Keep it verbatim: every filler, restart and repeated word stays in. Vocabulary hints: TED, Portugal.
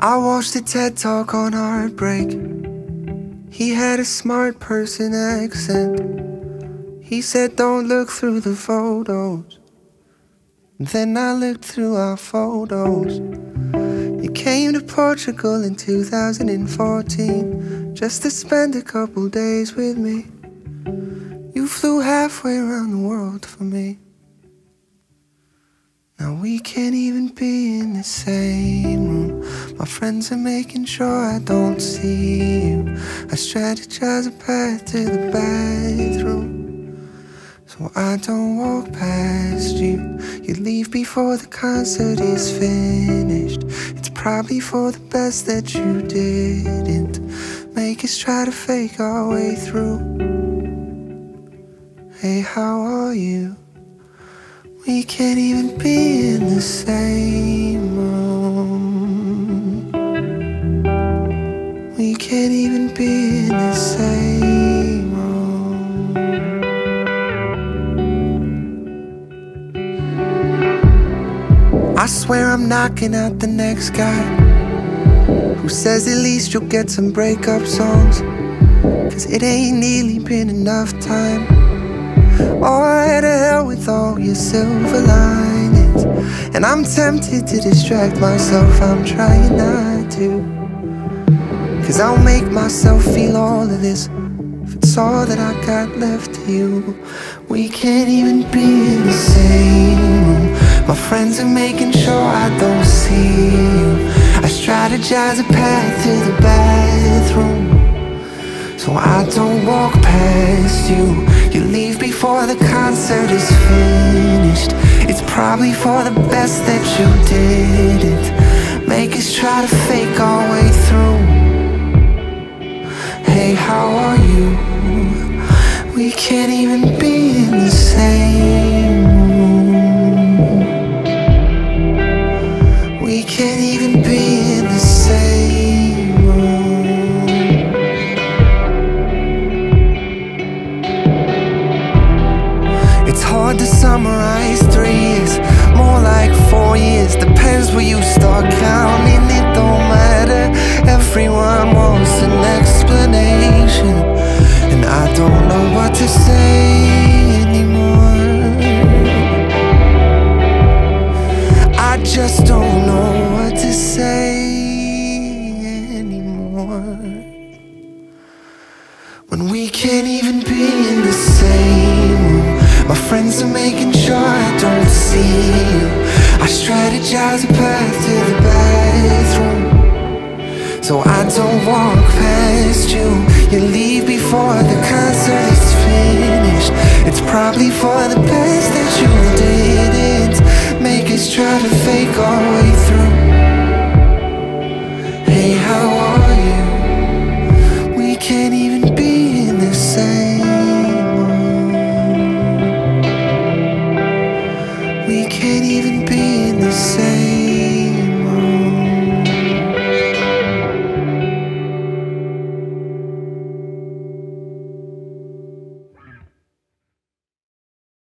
I watched a TED talk on heartbreak. He had a smart person accent. He said, don't look through the photos. Then I looked through our photos. You came to Portugal in two thousand fourteen just to spend a couple days with me. You flew halfway around the world for me. Now we can't even be in the same room. My friends are making sure I don't see you. I strategize a path to the bathroom, so I don't walk past you. You leave before the concert is finished. It's probably for the best that you didn't make us try to fake our way through. Hey, how are you? We can't even be in the same room. We can't even be in the same room. I swear I'm knocking out the next guy who says at least you'll get some breakup songs, 'cause it ain't nearly been enough time. Or to hell with all your silver linings. And I'm tempted to distract myself, I'm trying not to, 'cause I'll make myself feel all of this if it's all that I got left to you. We can't even be in the same room. My friends are making sure I don't see you. I strategize a path to the bathroom, so I don't walk past you. You leave before the concert is finished. It's probably for the best that you didn't make us try to fake our way through. Hey, how are you? We can't even be in the same room. We can't even be in the same room. Hard to summarize three years, more like four years. Depends where you start counting, it don't matter. Everyone wants an explanation, and I don't know what to say anymore. I just don't know what to say anymore. When we can't even be in the same room. My friends are making sure I don't see you. I strategize a path to the bathroom, so I don't walk past you. You leave before the concert is finished. It's probably for the best that you didn't make us try to fake our way through. Hey, how are you? We can't even be in the same. We can't even be in the same.